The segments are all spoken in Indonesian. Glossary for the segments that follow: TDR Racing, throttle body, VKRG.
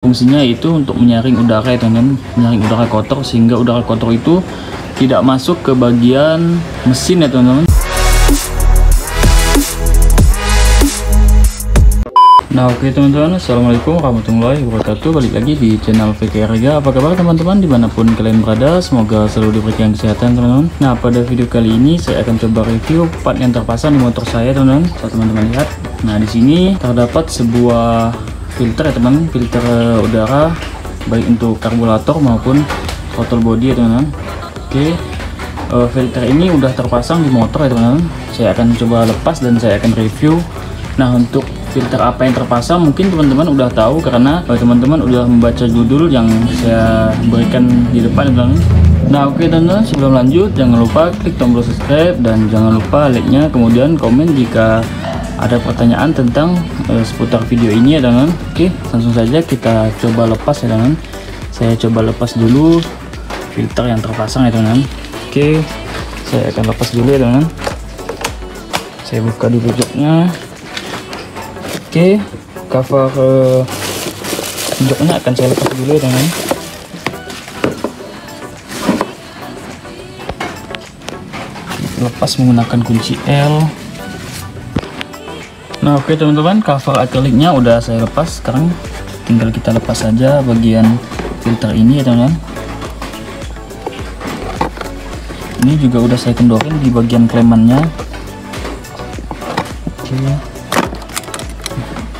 Fungsinya itu untuk menyaring udara ya teman-teman, menyaring udara kotor sehingga udara kotor itu tidak masuk ke bagian mesin ya teman-teman. Nah oke teman-teman, assalamualaikum warahmatullahi wabarakatuh. Balik lagi di channel VKRG. Apa kabar teman-teman dimanapun kalian berada, semoga selalu diberikan kesehatan teman-teman. Nah pada video kali ini saya akan coba review part yang terpasang di motor saya teman-teman. Coba teman-teman lihat. Nah di sini terdapat sebuah filter ya teman, filter udara baik untuk karburator maupun throttle body ya teman-teman. Oke, filter ini udah terpasang di motor ya teman-teman. Saya akan coba lepas dan saya akan review. Nah untuk filter apa yang terpasang mungkin teman-teman udah tahu karena teman-teman udah membaca judul yang saya berikan di depan ya teman-teman. Nah oke teman-teman, sebelum lanjut jangan lupa klik tombol subscribe dan jangan lupa like-nya, kemudian komen jika ada pertanyaan tentang seputar video ini ya teman-teman. Oke, langsung saja kita coba lepas ya teman-teman. Saya coba lepas dulu filter yang terpasang ya teman-teman. Oke, saya akan lepas dulu ya teman-teman. Saya buka dulu joknya. Oke, cover joknya akan saya lepas dulu ya teman-teman. Lepas menggunakan kunci L. Nah oke teman-teman, cover akriliknya udah saya lepas. Sekarang tinggal kita lepas saja bagian filter ini ya teman-teman. Ini juga udah saya kendorin di bagian klemannya. Oke,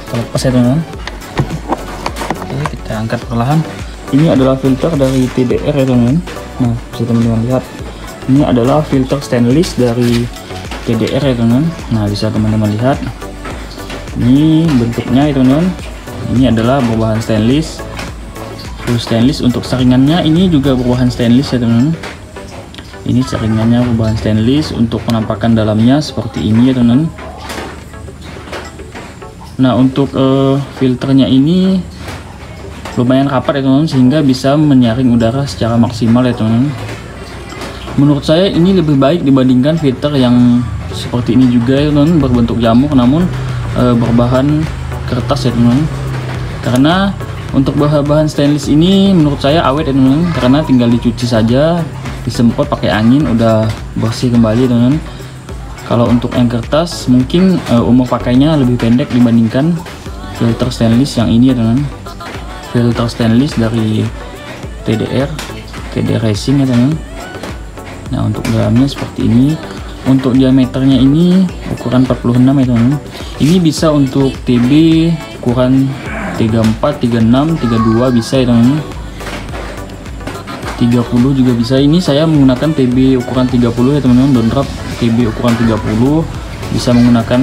kita lepas ya teman-teman. Oke, kita angkat perlahan. Ini adalah filter dari TDR ya teman-teman. Nah bisa teman-teman lihat, ini adalah filter stainless dari TDR ya teman-teman. Nah bisa teman-teman lihat ini bentuknya ya teman-teman. Ini adalah berbahan stainless, full stainless. Untuk saringannya ini juga berbahan stainless ya teman-teman. Ini saringannya berbahan stainless. Untuk penampakan dalamnya seperti ini ya teman-teman. Nah untuk filternya ini lumayan rapat ya teman-teman, sehingga bisa menyaring udara secara maksimal ya teman-teman. Menurut saya ini lebih baik dibandingkan filter yang seperti ini juga ya teman-teman, berbentuk jamur namun berbahan kertas ya teman-teman. Karena untuk bahan stainless ini menurut saya awet ya teman-teman, karena tinggal dicuci saja, disemprot pakai angin udah bersih kembali teman-teman. Kalau untuk yang kertas mungkin umur pakainya lebih pendek dibandingkan filter stainless yang ini ya teman-teman, filter stainless dari TDR Racing ya teman-teman. Nah untuk dalamnya seperti ini. Untuk diameternya ini ukuran 46 ya teman-teman. Ini bisa untuk TB ukuran 34, 36, 32 bisa ya teman-teman. 30 juga bisa. Ini saya menggunakan TB ukuran 30 ya teman-teman. Downdraft TB ukuran 30 bisa menggunakan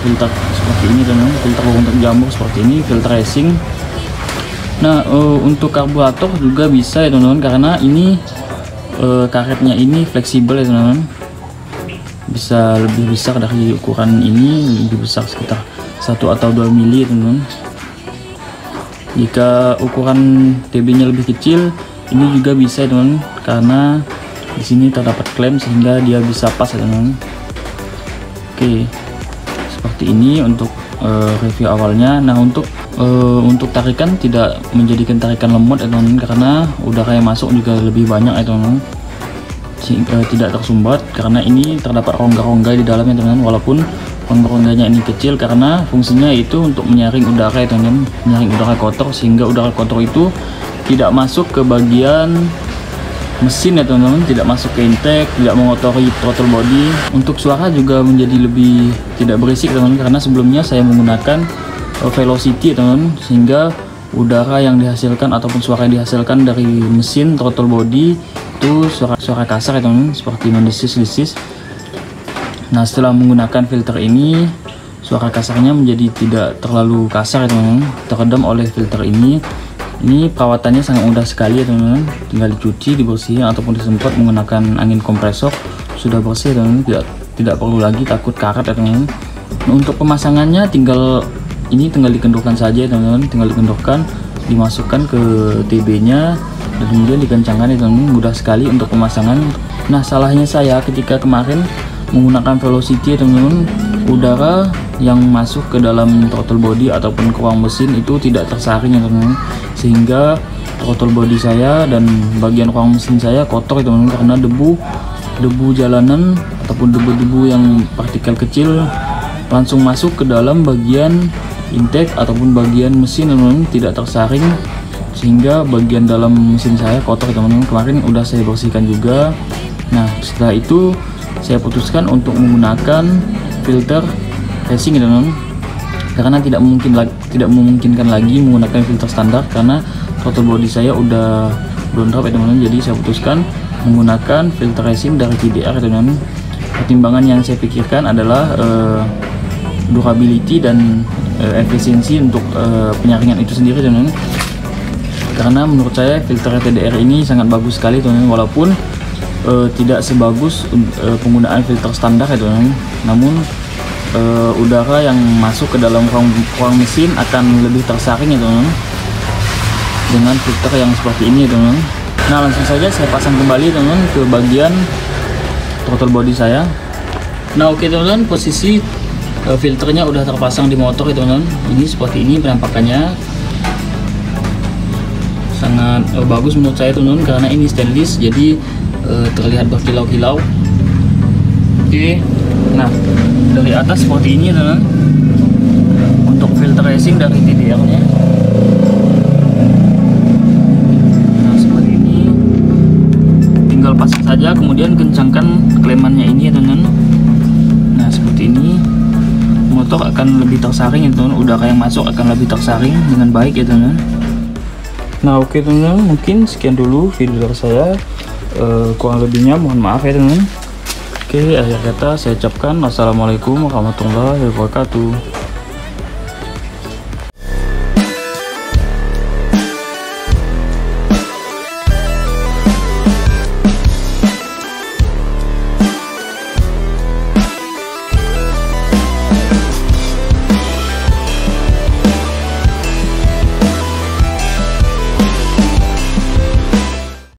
filter seperti ini teman-teman. Filter untuk jamur seperti ini, filter racing. Nah untuk karburator juga bisa ya teman-teman, karena ini karetnya ini fleksibel ya teman-teman. Bisa lebih besar dari ukuran ini, lebih besar sekitar 1 atau 2 mili teman-teman. Jika ukuran TB-nya lebih kecil, ini juga bisa teman-teman, karena di sini terdapat klem sehingga dia bisa pas ya teman-teman. Oke, seperti ini untuk review awalnya. Nah untuk tarikan tidak menjadikan tarikan lemot ya teman-teman, karena udara yang masuk juga lebih banyak ya teman-teman. Tidak tersumbat karena ini terdapat rongga-rongga di dalamnya teman-teman, walaupun rongga-rongganya ini kecil karena fungsinya itu untuk menyaring udara ya teman-teman, menyaring udara kotor sehingga udara kotor itu tidak masuk ke bagian mesin ya teman-teman, tidak masuk ke intake, tidak mengotori throttle body. Untuk suara juga menjadi lebih tidak berisik teman-teman, karena sebelumnya saya menggunakan velocity ya teman-teman, sehingga udara yang dihasilkan ataupun suara yang dihasilkan dari mesin throttle body itu suara kasar ya teman-teman, seperti mendesis-desis. Nah setelah menggunakan filter ini suara kasarnya menjadi tidak terlalu kasar ya teman-teman, teredam oleh filter ini. Ini perawatannya sangat mudah sekali ya teman-teman, tinggal dicuci, dibersihin ataupun disemprot menggunakan angin kompresor sudah bersih ya teman-teman, tidak perlu lagi takut karat ya teman-teman. Nah, untuk pemasangannya tinggal dikendurkan saja ya teman-teman, tinggal dikendurkan, dimasukkan ke TB-nya dan kemudian dikencangkan ya teman-teman. Mudah sekali untuk pemasangan. Nah salahnya saya ketika kemarin menggunakan velocity ya teman-teman, udara yang masuk ke dalam throttle body ataupun ruang mesin itu tidak tersaring ya teman-teman, sehingga throttle body saya dan bagian ruang mesin saya kotor ya teman-teman, karena debu jalanan ataupun debu-debu yang partikel kecil langsung masuk ke dalam bagian intake ataupun bagian mesin teman-teman, tidak tersaring sehingga bagian dalam mesin saya kotor teman-teman. Kemarin udah saya bersihkan juga. Nah setelah itu saya putuskan untuk menggunakan filter racing ya teman-teman, karena tidak memungkinkan lagi menggunakan filter standar karena throttle body saya udah downdraft ya teman-teman. Jadi saya putuskan menggunakan filter racing dari TDR teman-teman. Pertimbangan yang saya pikirkan adalah durability dan efisiensi untuk penyaringan itu sendiri teman-teman, karena menurut saya filter TDR ini sangat bagus sekali teman-teman, walaupun tidak sebagus penggunaan filter standar ya teman-teman, namun udara yang masuk ke dalam ruang mesin akan lebih tersaring ya teman-teman dengan filter yang seperti ini ya teman-teman. Nah langsung saja saya pasang kembali teman-teman ke bagian throttle body saya. Nah oke teman-teman, posisi filternya udah terpasang di motor ya teman-teman. Ini seperti ini penampakannya, sangat bagus menurut saya teman-teman, karena ini stainless jadi terlihat berkilau-kilau. Oke, nah dari atas seperti ini teman-teman untuk filter racing dari TDR nya. Nah seperti ini, tinggal pasang saja kemudian kencangkan klemannya ini ya teman-teman. Nah seperti ini motor akan lebih tersaring ya teman-teman, udara yang masuk akan lebih tersaring dengan baik ya teman-teman. Nah oke teman-teman, mungkin sekian dulu video dari saya, kurang lebihnya mohon maaf ya teman-teman. Oke, akhir kata saya ucapkan wassalamualaikum warahmatullahi wabarakatuh.